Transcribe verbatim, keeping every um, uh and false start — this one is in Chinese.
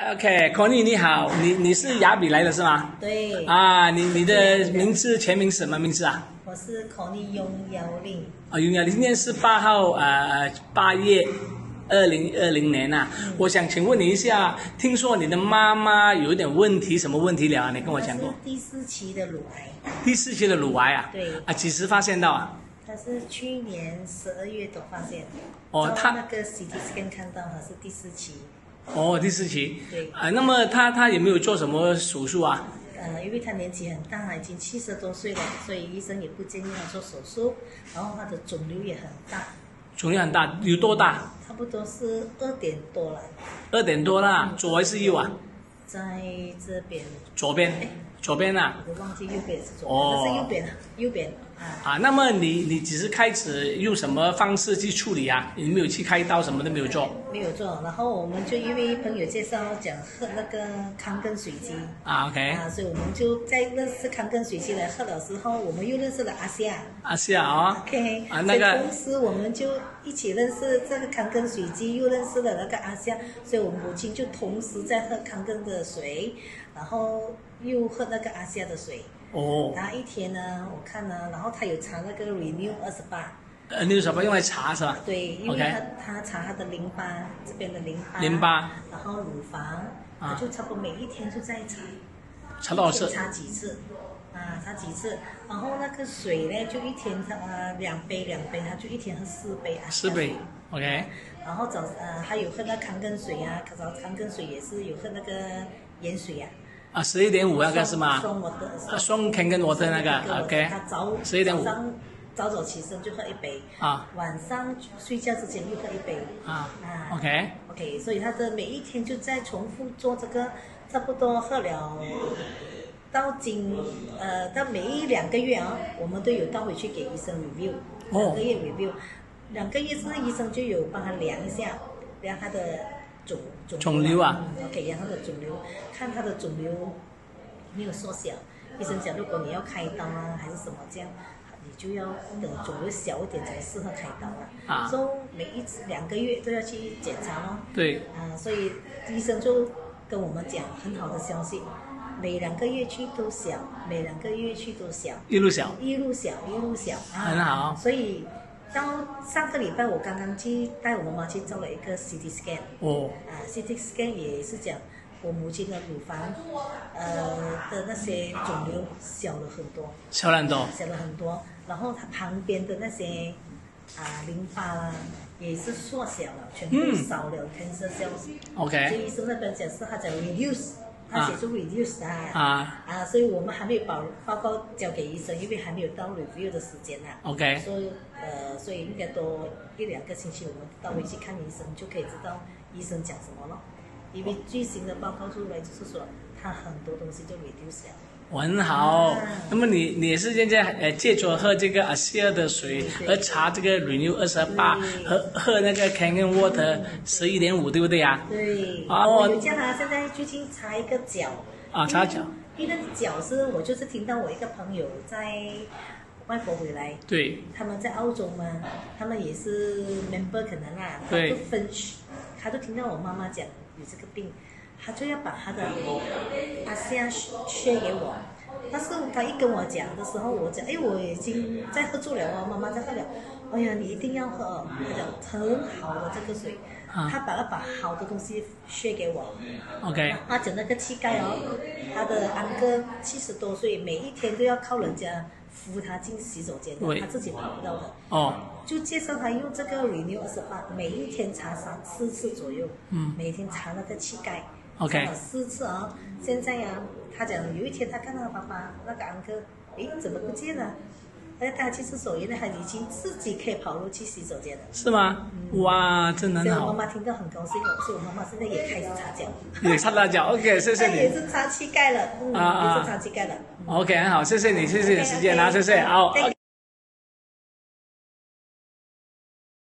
OK，Connie 你好，你你是雅比来的是吗？对。啊，你你的名字全名是什么名字啊？我是 Connie 雍雅丽。啊，雍雅丽，今天是八号呃八月二零二零年呐、啊。嗯、我想请问你一下，听说你的妈妈有一点问题，什么问题了啊？你跟我讲过。第四期的乳癌。第四期的乳癌啊？对。啊，几时发现到啊？ 他是去年十二月多发现的，哦，他那个 C T scan 看到他是第四期。哦，第四期。对。啊，那么他他有没有做什么手术啊？呃，因为他年纪很大，已经七十多岁了，所以医生也不建议他做手术。然后他的肿瘤也很大。肿瘤很大，有多大？差不多是二点多了。二点多啦，左还是右啊？在这边。左边。哎。 左边呐、啊，我忘记右边是左边，哦、但是右边啊，右边啊。啊，那么你你只是开始用什么方式去处理啊？你没有去开刀，什么都没有做。没有做，然后我们就因为朋友介绍讲喝那个康根水鸡啊 ，OK 啊，所以我们就在认识康根水鸡来喝了之后，我们又认识了阿夏。阿夏啊 ，OK 啊，那个。同时我们就一起认识这个康根水鸡，又认识了那个阿夏，所以我母亲就同时在喝康根的水，然后。 又喝那个阿夏的水，哦，然后一天呢，我看呢，然后他有查那个 renew 二十八，呃 ，renew 二十八用来查是吧？对，因为他 Okay. 他查他的淋巴这边的淋巴，淋巴，然后乳房，啊、他就差不多每一天就在查，查多少次？查几次？啊，查几次？然后那个水呢，就一天他、呃、两杯两杯，他就一天喝四杯啊，四杯。 OK， 然后早呃还有喝那康根水啊，早康根水也是有喝那个盐水呀、啊。 啊，十一点五那个是吗？双我的，双 Ken 跟我的那个 ，OK。他早十一点五，早早起身就喝一杯啊，晚上睡觉之前又喝一杯啊 ，OK。OK， 所以他的每一天就在重复做这个，差不多喝了到今呃到每一两个月啊，我们都有倒回去给医生 review， 两个月 review， 两个月之后医生就有帮他量一下，量他的。 肿肿肿瘤啊、嗯、，OK， 然后他的肿瘤，看他的肿瘤没有缩小，医生讲如果你要开刀啊还是什么这样，你就要等肿瘤小一点才适合开刀了、啊。啊，所以每一次两个月都要去检查咯。对。啊，所以医生就跟我们讲很好的消息，每两个月去都小，每两个月去都小，一路小，一路小，一路小啊，很好。所以。 到上个礼拜，我刚刚去带我妈妈去做了一个 C T scan。哦。啊 ，C T scan 也是讲我母亲的乳房，呃的那些肿瘤小了很多。小了很多。小了很多，然后她旁边的那些啊、呃、淋巴啦，也是缩小了，全部少了 cancer cells。OK。所以医生那边讲是他讲 reduce。 他写出 reduce 啊啊啊，所以我们还没有把报告交给医生，因为还没有到 review 的时间呐、啊。OK。所以呃，所以应该多一两个星期，我们到回去看医生就可以知道医生讲什么了。因为最新的报告出来就是说，他很多东西就 reduce 了。很好，啊、那么你你也是现在呃借着喝这个阿夏的水和茶这个 renew 二十八，喝喝那个 Kangen Water 十一点五，对不对呀、啊？对。啊，我叫他现在最近擦一个脚。啊，擦脚。因为脚是我就是听到我一个朋友在外国回来，对，他们在澳洲嘛，他们也是 member 可能啦，对，分区，他都听到我妈妈讲有这个病。 他就要把他的阿夏 share 给我，但是他一跟我讲的时候，我讲哎，我已经在喝住了哦，妈妈在喝了，哎呀，你一定要喝哦，他讲很好的这个水，啊、他把他把好的东西 share 给我 ，OK， 他讲那个乞丐哦，他的安哥七十多岁，每一天都要靠人家扶他进洗手间，他自己跑不到的，哦，就介绍他用这个 renew 二十八，每一天擦三四次左右，嗯，每天擦那个乞丐。 OK， 了四次啊、哦！现在呀、啊，他讲有一天他看到他爸爸那个 uncle， 诶，怎么不见了？哎，他去厕所，原来他已经自己可以跑路去洗手间了。是吗？嗯、哇，真的很好！所以我妈妈听到很高兴，所以我妈妈现在也开始擦脚。也擦大脚 ，OK， 谢谢你。也是擦膝盖了，嗯，啊啊也是擦膝盖了。嗯、OK， 很好，谢谢你，谢谢你的时间啊，谢谢，好。